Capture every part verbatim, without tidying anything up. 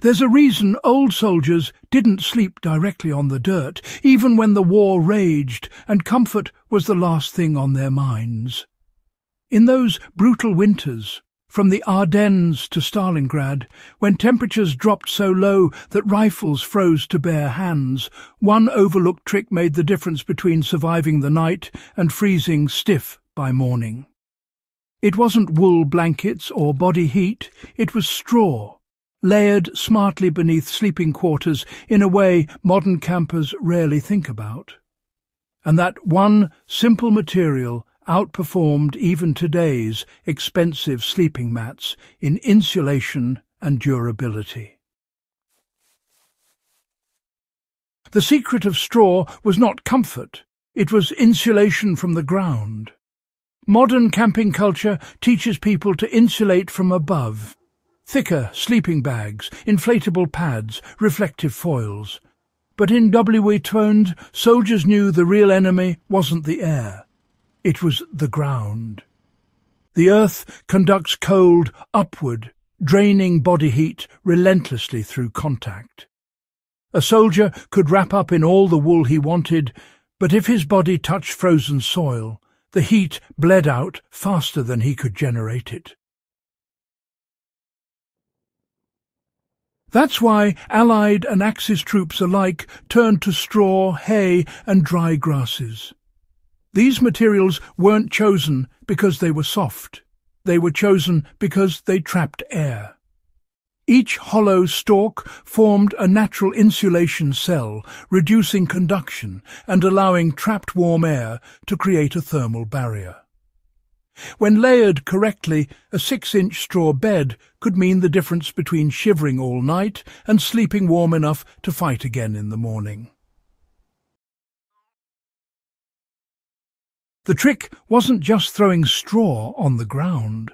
There's a reason old soldiers didn't sleep directly on the dirt, even when the war raged and comfort was the last thing on their minds. In those brutal winters, from the Ardennes to Stalingrad, when temperatures dropped so low that rifles froze to bare hands, one overlooked trick made the difference between surviving the night and freezing stiff by morning. It wasn't wool blankets or body heat, it was straw, layered smartly beneath sleeping quarters in a way modern campers rarely think about. And that one simple material outperformed even today's expensive sleeping mats in insulation and durability. The secret of straw was not comfort, it was insulation from the ground. Modern camping culture teaches people to insulate from above. Thicker sleeping bags, inflatable pads, reflective foils. But in W W I I, soldiers knew the real enemy wasn't the air. It was the ground. The earth conducts cold upward, draining body heat relentlessly through contact. A soldier could wrap up in all the wool he wanted, but if his body touched frozen soil, the heat bled out faster than he could generate it. That's why Allied and Axis troops alike turned to straw, hay and dry grasses. These materials weren't chosen because they were soft. They were chosen because they trapped air. Each hollow stalk formed a natural insulation cell, reducing conduction and allowing trapped warm air to create a thermal barrier. When layered correctly, a six-inch straw bed could mean the difference between shivering all night and sleeping warm enough to fight again in the morning. The trick wasn't just throwing straw on the ground.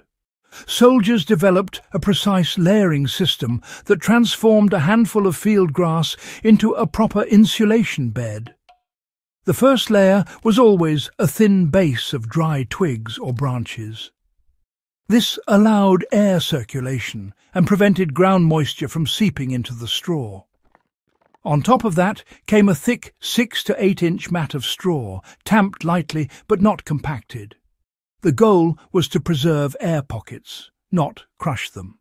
Soldiers developed a precise layering system that transformed a handful of field grass into a proper insulation bed. The first layer was always a thin base of dry twigs or branches. This allowed air circulation and prevented ground moisture from seeping into the straw. On top of that came a thick six to eight inch mat of straw, tamped lightly but not compacted. The goal was to preserve air pockets, not crush them.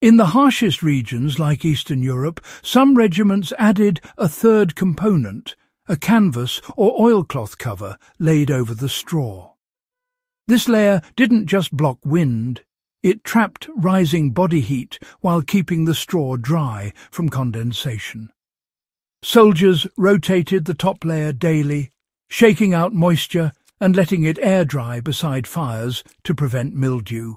In the harshest regions, like Eastern Europe, some regiments added a third component, a canvas or oilcloth cover laid over the straw. This layer didn't just block wind, it trapped rising body heat while keeping the straw dry from condensation. Soldiers rotated the top layer daily, shaking out moisture and letting it air dry beside fires to prevent mildew.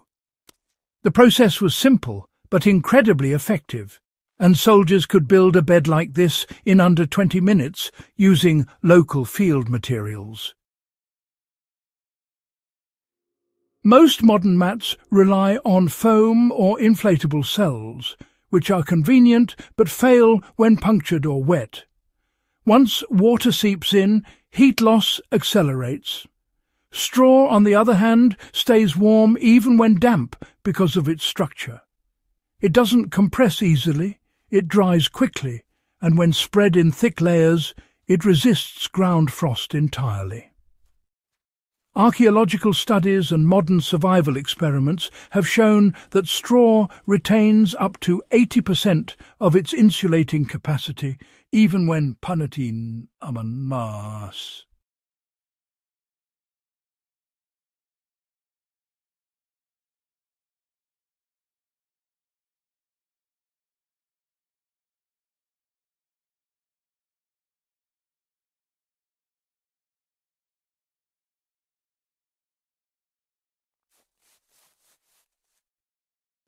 The process was simple but incredibly effective, and soldiers could build a bed like this in under twenty minutes using local field materials. Most modern mats rely on foam or inflatable cells, which are convenient but fail when punctured or wet. Once water seeps in, heat loss accelerates. Straw, on the other hand, stays warm even when damp because of its structure. It doesn't compress easily, it dries quickly, and when spread in thick layers, it resists ground frost entirely. Archaeological studies and modern survival experiments have shown that straw retains up to eighty percent of its insulating capacity, even when Panatin aman mas.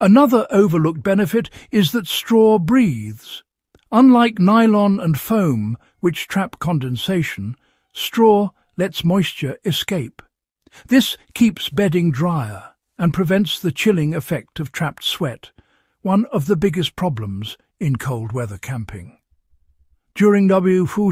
Another overlooked benefit is that straw breathes. Unlike nylon and foam, which trap condensation, straw lets moisture escape. This keeps bedding drier and prevents the chilling effect of trapped sweat, one of the biggest problems in cold weather camping. During W W I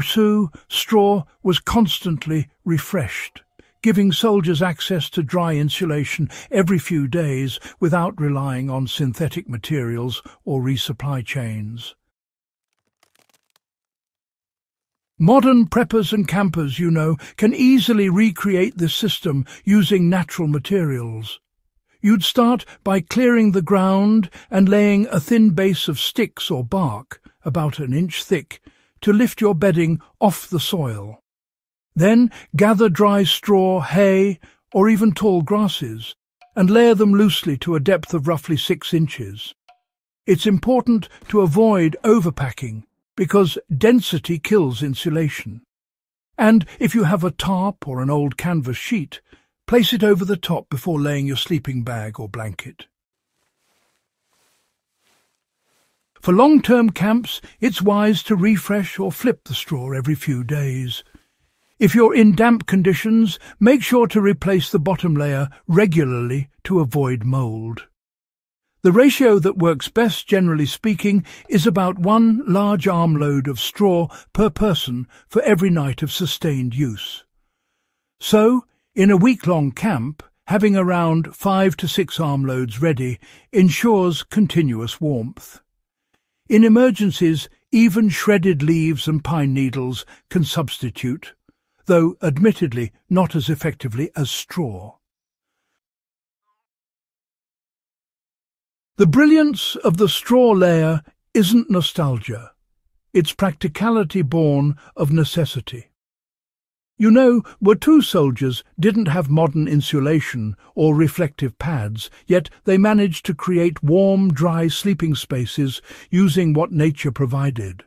I, straw was constantly refreshed, giving soldiers access to dry insulation every few days without relying on synthetic materials or resupply chains. Modern preppers and campers, you know, can easily recreate this system using natural materials. You'd start by clearing the ground and laying a thin base of sticks or bark, about an inch thick, to lift your bedding off the soil. Then gather dry straw, hay, or even tall grasses, and layer them loosely to a depth of roughly six inches. It's important to avoid overpacking, because density kills insulation. And if you have a tarp or an old canvas sheet, place it over the top before laying your sleeping bag or blanket. For long-term camps, it's wise to refresh or flip the straw every few days. If you're in damp conditions, make sure to replace the bottom layer regularly to avoid mould. The ratio that works best, generally speaking, is about one large armload of straw per person for every night of sustained use. So, in a week-long camp, having around five to six armloads ready ensures continuous warmth. In emergencies, even shredded leaves and pine needles can substitute, though admittedly not as effectively as straw. The brilliance of the straw layer isn't nostalgia. It's practicality born of necessity. You know, Watteau soldiers didn't have modern insulation or reflective pads, yet they managed to create warm, dry sleeping spaces using what nature provided.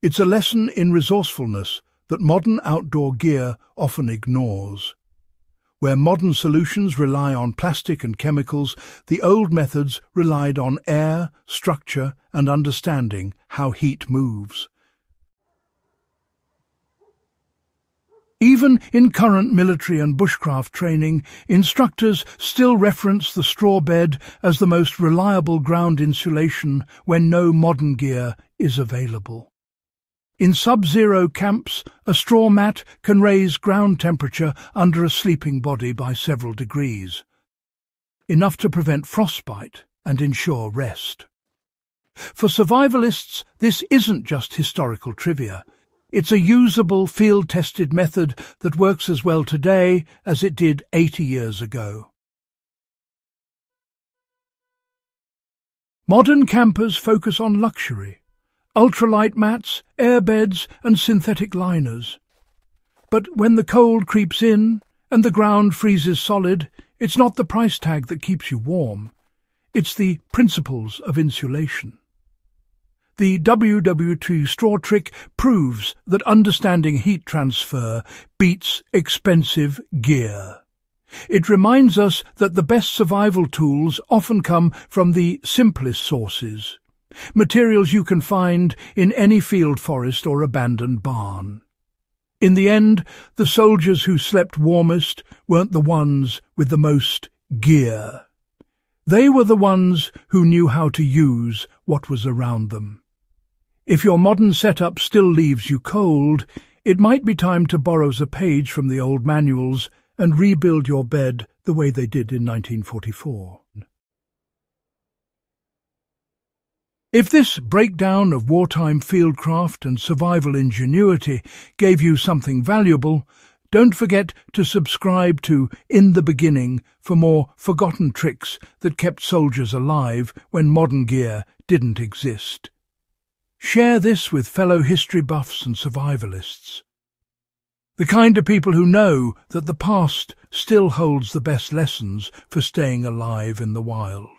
It's a lesson in resourcefulness that modern outdoor gear often ignores. Where modern solutions rely on plastic and chemicals, the old methods relied on air, structure, and understanding how heat moves. Even in current military and bushcraft training, instructors still reference the straw bed as the most reliable ground insulation when no modern gear is available. In sub-zero camps, a straw mat can raise ground temperature under a sleeping body by several degrees, enough to prevent frostbite and ensure rest. For survivalists, this isn't just historical trivia. It's a usable, field-tested method that works as well today as it did eighty years ago. Modern campers focus on luxury. Ultralight mats, airbeds and synthetic liners. But when the cold creeps in and the ground freezes solid, it's not the price tag that keeps you warm. It's the principles of insulation. The W W I I straw trick proves that understanding heat transfer beats expensive gear. It reminds us that the best survival tools often come from the simplest sources. Materials you can find in any field forest or abandoned barn. In the end, the soldiers who slept warmest weren't the ones with the most gear. They were the ones who knew how to use what was around them. If your modern setup still leaves you cold, it might be time to borrow a page from the old manuals and rebuild your bed the way they did in nineteen forty-four. If this breakdown of wartime fieldcraft and survival ingenuity gave you something valuable, don't forget to subscribe to In the Beginning for more forgotten tricks that kept soldiers alive when modern gear didn't exist. Share this with fellow history buffs and survivalists, the kind of people who know that the past still holds the best lessons for staying alive in the wild.